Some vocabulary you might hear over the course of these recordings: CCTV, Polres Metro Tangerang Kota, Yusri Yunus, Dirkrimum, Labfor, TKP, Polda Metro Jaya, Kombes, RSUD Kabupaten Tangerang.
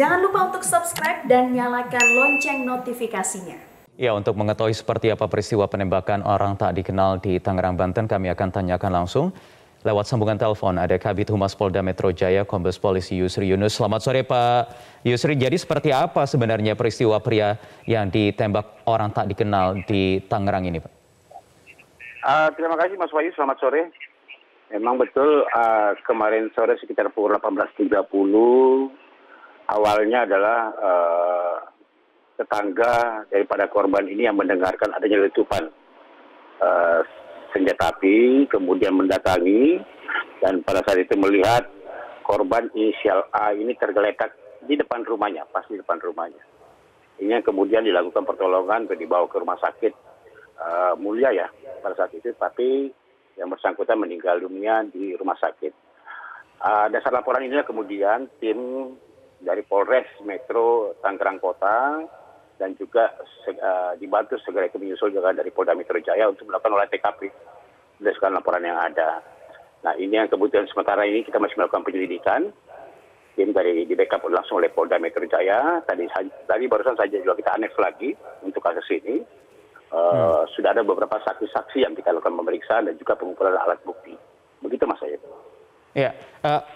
Jangan lupa untuk subscribe dan nyalakan lonceng notifikasinya. Ya, untuk mengetahui seperti apa peristiwa penembakan orang tak dikenal di Tangerang, Banten, kami akan tanyakan langsung lewat sambungan telepon. Ada Kabid Humas Polda Metro Jaya, Kombes Polisi Yusri Yunus. Selamat sore, Pak Yusri. Jadi seperti apa sebenarnya peristiwa pria yang ditembak orang tak dikenal di Tangerang ini, Pak? Terima kasih, Mas Wahyu. Selamat sore. Memang betul kemarin sore sekitar pukul 18.30 awalnya adalah tetangga daripada korban ini yang mendengarkan adanya letupan senjata api, kemudian mendatangi dan pada saat itu melihat korban inisial A ini tergeletak di depan rumahnya, pas di depan rumahnya. Ini yang kemudian dilakukan pertolongan dan dibawa ke rumah sakit Mulia ya pada saat itu, tapi yang bersangkutan meninggal dunia di rumah sakit. Dasar laporan ini kemudian tim dari Polres Metro Tangerang Kota dan juga dibantu segera itu menyusul juga dari Polda Metro Jaya untuk melakukan olah TKP berdasarkan laporan yang ada. Nah, ini yang kebutuhan sementara ini kita masih melakukan penyelidikan. Tim dari di-backup langsung oleh Polda Metro Jaya. Tadi barusan saja juga kita aneks lagi untuk kasus ini. Sudah ada beberapa saksi-saksi yang kita lakukan pemeriksaan dan juga pengumpulan alat bukti. Begitu, Mas Ayat. Ya,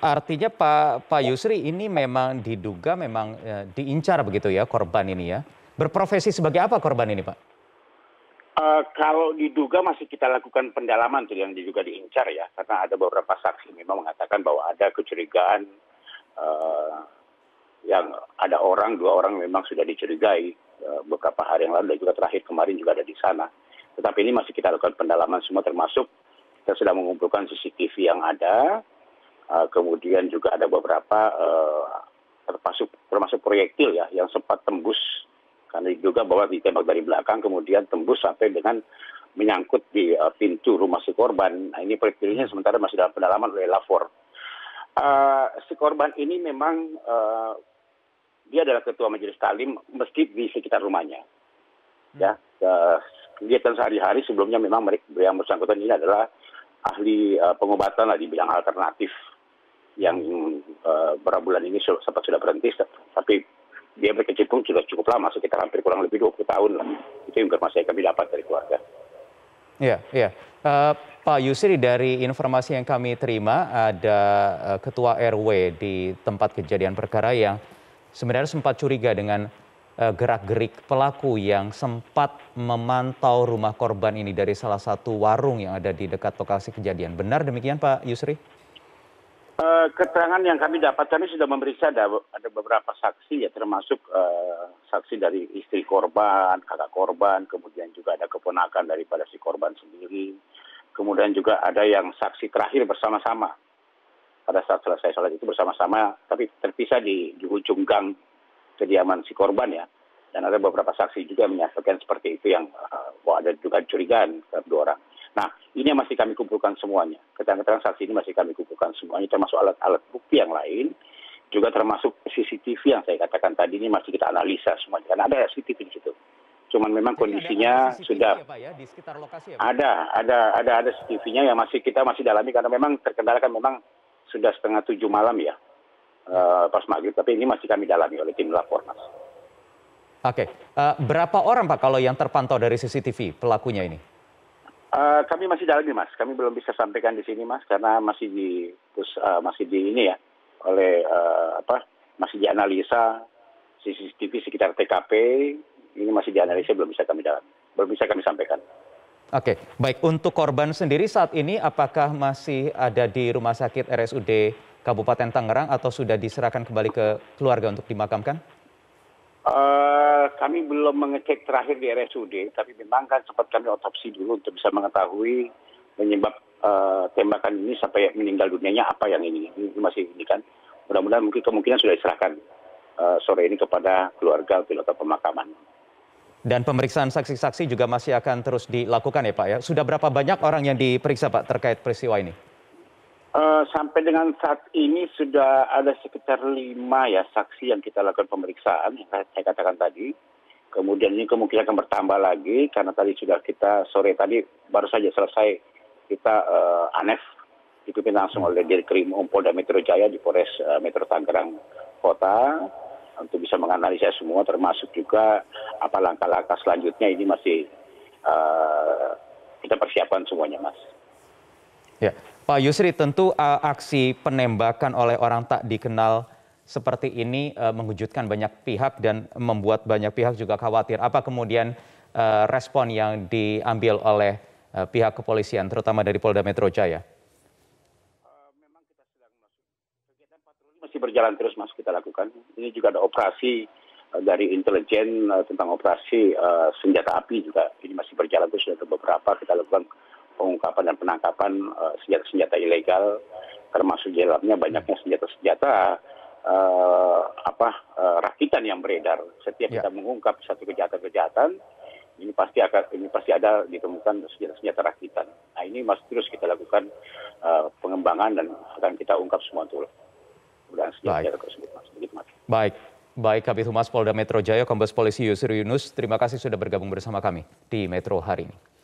artinya Pak Yusri ini memang diduga memang diincar begitu ya korban ini ya. Berprofesi sebagai apa korban ini, Pak? Kalau diduga masih kita lakukan pendalaman tuh yang diduga diincar ya, karena ada beberapa saksi memang mengatakan bahwa ada kecurigaan yang ada dua orang memang sudah dicurigai beberapa hari yang lalu dan juga terakhir kemarin juga ada di sana. Tetapi ini masih kita lakukan pendalaman semua, termasuk kita sudah mengumpulkan CCTV yang ada, kemudian juga ada beberapa termasuk proyektil ya yang sempat tembus. Karena juga bahwa ditembak dari belakang kemudian tembus sampai dengan menyangkut di pintu rumah si korban. Nah, ini peristiwanya sementara masih dalam pendalaman oleh Labfor. Si korban ini memang dia adalah ketua majelis talim masjid di sekitar rumahnya. Ya, kegiatan sehari-hari sebelumnya memang yang bersangkutan ini adalah ahli pengobatan di bidang alternatif yang beberapa bulan ini sempat sudah berhenti, tapi dia berkecimpung sudah cukup lama, sekitar hampir kurang lebih 20 tahun lah. Itu informasi yang kami dapat dari keluarga. Ya, ya. Pak Yusri, dari informasi yang kami terima ada ketua RW di tempat kejadian perkara yang sebenarnya sempat curiga dengan gerak-gerik pelaku yang sempat memantau rumah korban ini dari salah satu warung yang ada di dekat lokasi kejadian. Benar demikian, Pak Yusri? Keterangan yang kami dapat, kami sudah memeriksa ada beberapa saksi ya, termasuk saksi dari istri korban, kakak korban, kemudian juga ada keponakan daripada si korban sendiri, kemudian juga ada yang saksi terakhir bersama-sama pada saat selesai sholat itu bersama-sama, tapi terpisah di ujung gang kediaman si korban ya. Dan ada beberapa saksi juga menyampaikan seperti itu yang ada juga curigaan terhadap dua orang. Nah, ini yang masih kami kumpulkan semuanya. Keterangan-keterangan saksi ini masih kami kumpulkan semuanya, termasuk alat-alat bukti yang lain, juga termasuk CCTV yang saya katakan tadi ini masih kita analisa semuanya. Karena ada CCTV di situ. Cuman memang kondisinya sudah ada CCTV-nya yang kita masih dalami karena memang terkendala kan memang sudah 6:30 malam ya pas maghrib. Tapi ini masih kami dalami oleh tim Labfor, Mas. Oke, berapa orang Pak kalau yang terpantau dari CCTV pelakunya ini? Kami masih dalami, Mas. Kami belum bisa sampaikan di sini, Mas, karena masih dianalisa CCTV sekitar TKP. Ini masih dianalisa, belum bisa kami dalami, belum bisa kami sampaikan. Oke, baik. Untuk korban sendiri saat ini apakah masih ada di Rumah Sakit RSUD Kabupaten Tangerang atau sudah diserahkan kembali ke keluarga untuk dimakamkan? Kami belum mengecek terakhir di RSUD, tapi memang kan sempat kami otopsi dulu untuk bisa mengetahui penyebab tembakan ini sampai meninggal dunianya apa yang ini masih ini kan. Mudah-mudahan kemungkinan sudah diserahkan sore ini kepada keluarga untuk dilakukan pemakaman. Dan pemeriksaan saksi-saksi juga masih akan terus dilakukan ya Pak ya. Sudah berapa banyak orang yang diperiksa Pak terkait peristiwa ini? Sampai dengan saat ini sudah ada sekitar 5 ya saksi yang kita lakukan pemeriksaan yang saya katakan tadi. Kemudian ini kemungkinan akan bertambah lagi karena tadi sudah kita sore tadi baru saja selesai kita anef dipimpin langsung oleh Dirkrimum Polda Metro Jaya di Polres Metro Tangerang Kota. untuk bisa menganalisa semua, termasuk juga apa langkah-langkah selanjutnya. Ini masih kita persiapkan semuanya, Mas. Ya, Pak Yusri, tentu aksi penembakan oleh orang tak dikenal seperti ini mengejutkan banyak pihak dan membuat banyak pihak juga khawatir. Apa kemudian respon yang diambil oleh pihak kepolisian, terutama dari Polda Metro Jaya? Memang kita sedang kegiatan patroli masih berjalan terus, Mas, kita lakukan. Ini juga ada operasi dari intelijen tentang operasi senjata api juga. Ini masih berjalan terus, sudah beberapa kita lakukan pengungkapan dan penangkapan senjata-senjata ilegal, termasuk di dalamnya banyaknya senjata-senjata rakitan yang beredar. Setiap kita mengungkap satu kejahatan-kejahatan, ini pasti ada ditemukan senjata-senjata rakitan. Nah, ini masih terus kita lakukan pengembangan dan akan kita ungkap semua itu. Dan senjata tersebut, Mas. Begitu, Mas. Baik, Kabid Humas Polda Metro Jaya, Kombes Polisi Yusri Yunus, terima kasih sudah bergabung bersama kami di Metro hari ini.